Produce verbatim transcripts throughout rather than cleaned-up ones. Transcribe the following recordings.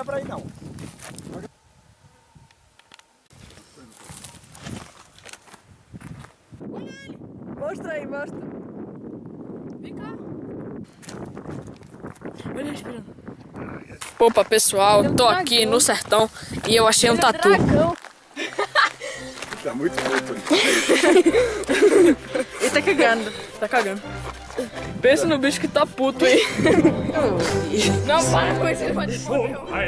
aproveitar para ir não. Olha ele! Mostra aí, mostra. Vem cá. Olha, esperando. Opa, pessoal, tô aqui no sertão e eu achei um tatu. Tá muito puto. Ele tá cagando. Tá cagando. Pensa no bicho que tá puto aí. Não, para com isso, ele pode morrer. Ah,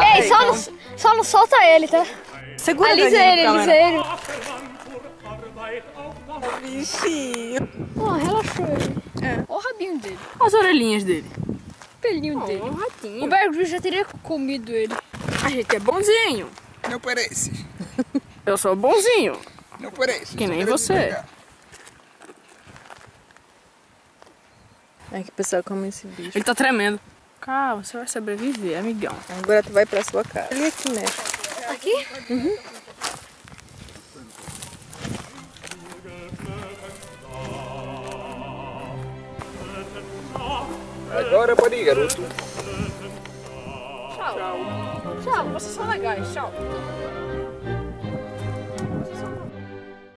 ei, aí, só, então. não, só não solta ele, tá? Segura ele, ele, alisa ele. Bichinho. Ó, relaxou ele. É. Olha o rabinho dele. Olha as orelhinhas dele. O pelinho oh, dele. O ratinho. O Bear Grylls já teria comido ele. A gente é bonzinho. Não parece. Eu sou bonzinho. Não parece. Que nem você. Ai, que pessoal come esse bicho. Ele tá tremendo. Calma, você vai sobreviver, amigão. Agora tu vai pra sua casa. Olha aqui, né? Aqui? Uhum. Agora pode ir, garoto. Tchau. Tchau. Tchau, vocês são legais. Tchau.